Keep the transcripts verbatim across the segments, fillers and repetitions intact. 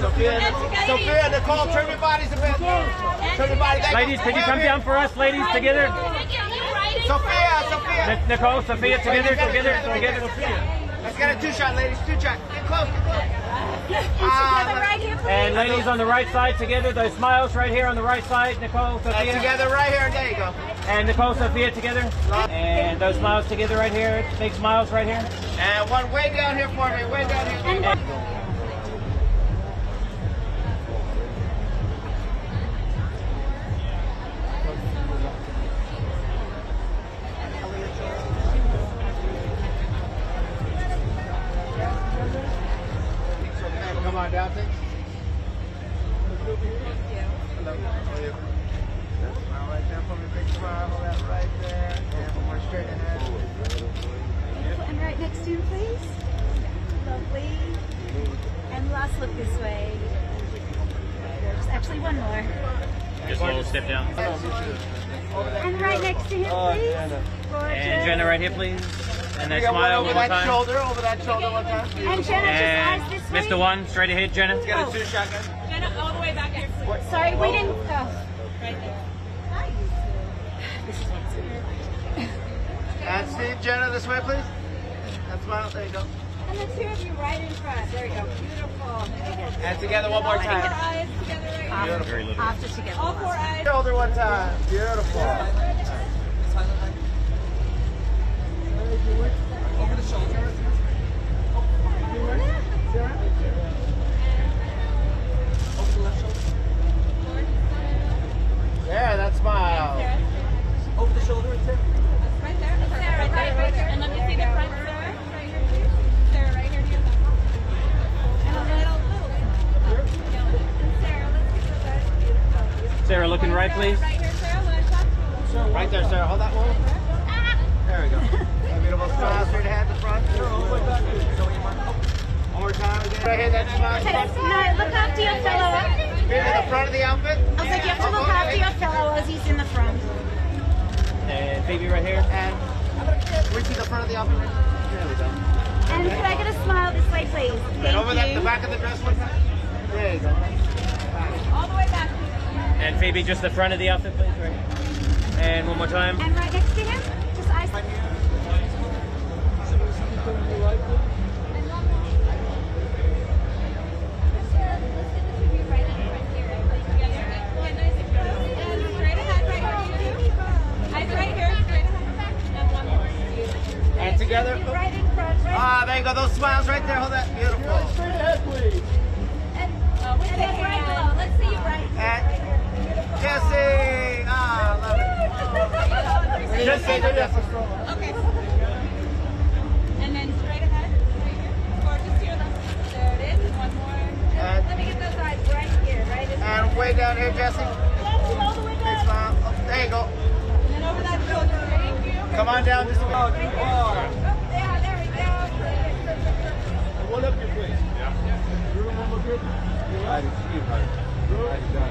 Sophia, Sophia, Nicole, turn your bodies a bit. Turn your body. Ladies, could you come down for us, ladies, together? Sophia, Sophia. Nicole, Sophia, together, together, together. Let's get a two-shot, ladies, two-shot. Get close, get close. Uh, right here, and ladies on the right side together, those smiles right here on the right side. Nicole, Sophia. Together right here, there you go. And Nicole, Sophia, together. And those smiles together right here, big smiles right here. And one way down here for me, way down here. And down, thank you. Hello. How are you? Smile right there for me. Big smile. Hold that right there. And one more straight ahead. And right next to you, please. Lovely. And last look this way. There's actually one more. Just a little step down. And right next to him, please. And Jenna right here, please. And that smile over that shoulder, over that shoulder one time. And Jenna, just eyes this way. Mister One, straight ahead, Jenna. Let's get a two shot, guys. Jenna, all the way back here. Sorry, we didn't go. Right there. And Steve, Jenna, this way, please. That smile, there you go. And the two of you right in front. There you go. Beautiful. And together one more time. Eyes together right here. Beautiful. After together. All four eyes. Shoulder one time. Beautiful. Over the shoulder. Over the left shoulder. There, that smile. Over the shoulder, Sarah. Right there. Right there, right there, right there. And let me see the front, Sarah. Right here, please. Sarah, right here, near the front. And a little, little bit. Sarah, let's get the best. Beautiful. Sarah, looking right, please. Right here, Sarah. Right there, Sarah. Hold that one. There we go. That beautiful smile straight ahead to the front. One more time again. Right here, that smile. No, look after your fellow. Here to the front of the outfit. I was like, you have to look after your fellow as he's in the front. And Phoebe right here. And we see the front of the outfit. There we go. And could I get a smile this way, please? Thank and over you. That, the back of the dress one time. There you go. All the way back. And Phoebe, just the front of the outfit, please. Right here. And one more time. And right next to him. And together. Ah, there you go. Those smiles right there. Hold that. Beautiful. Straight ahead, please. And right, let's see you right. And Jessie. Ah, love it. Just say that that's a stroller. Okay. And then straight ahead, right here. Or just here, there it is. One more. And let me get those eyes right here, right? And way down here, Jessie. Jessie, all the way down. Oh, there you go. And then over that shoulder. Thank you. Come on down. Just about. Right oh, yeah, there we go. One up your place. Yeah. You remember good? You're right. You're right. You're right. You're right.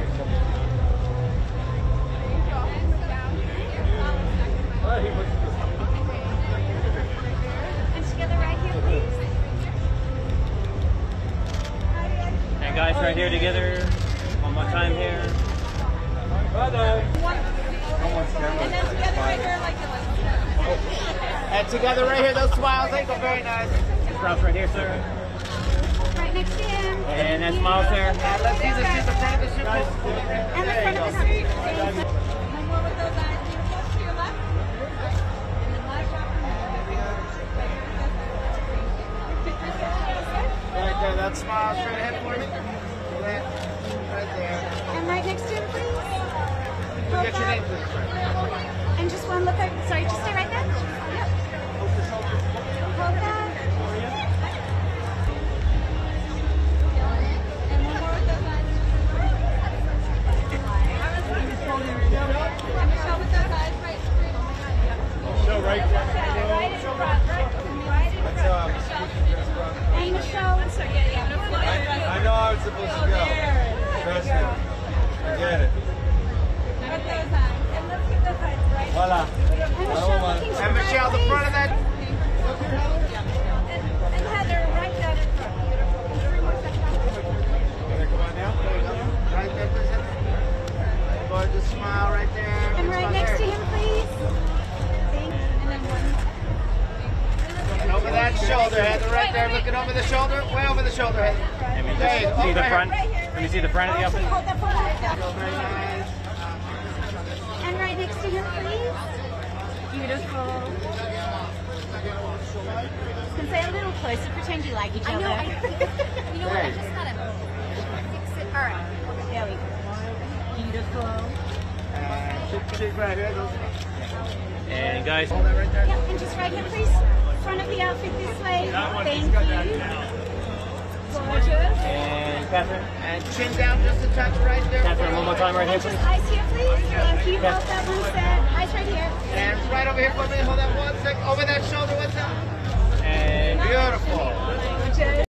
And together right here, please. And guys, right here together. One more time here. Brother. And then together right here, like this. And together right here, those smiles, they go very nice. Cross right here, sir. Right next to him. And that smile, sir. And let's see the front of the shoe. And the front of the shoe. There, that smile straight ahead for me. Right there. And right next to him, please. We'll get your name, please. And just one look at, sorry, just stay right there. Yep. Hold that. And one more with those eyes. And Michelle with those eyes right straight. Michelle right there. Michelle right there. Right Hey, Michelle. So, yeah, yeah. I, I know I was supposed to go. Trust me. I get it. And let's get those eyes right. Voila. And Michelle, shoulder head, the right there, looking over the shoulder, way over the shoulder head. Let me just see the front. Let me see the front of the open. And right next to him, please. Beautiful. You can stay a little closer, pretend you like each other. I know, I, you know what, I just gotta fix it. All right, there we go. Beautiful. And guys, yeah, and just right here, please. Front of the outfit this way. Thank you. Gorgeous. And Catherine, and chin down just a touch right there. Catherine, one more time, right here, please. Eyes here, please. Thank you. Hold that one set. Eyes right here. And right over here for me. Hold that one sec. Over that shoulder. What's up? And beautiful.